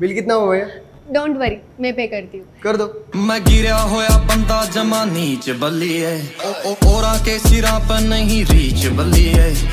Bill कितना हुआ है? डोंट वरी, मैं पे करती हूँ। कर दो। मैं गिरा होया बंदा जमा नीच बल्ली है, ओरा के सिरा पर नहीं रीच बल्ली है।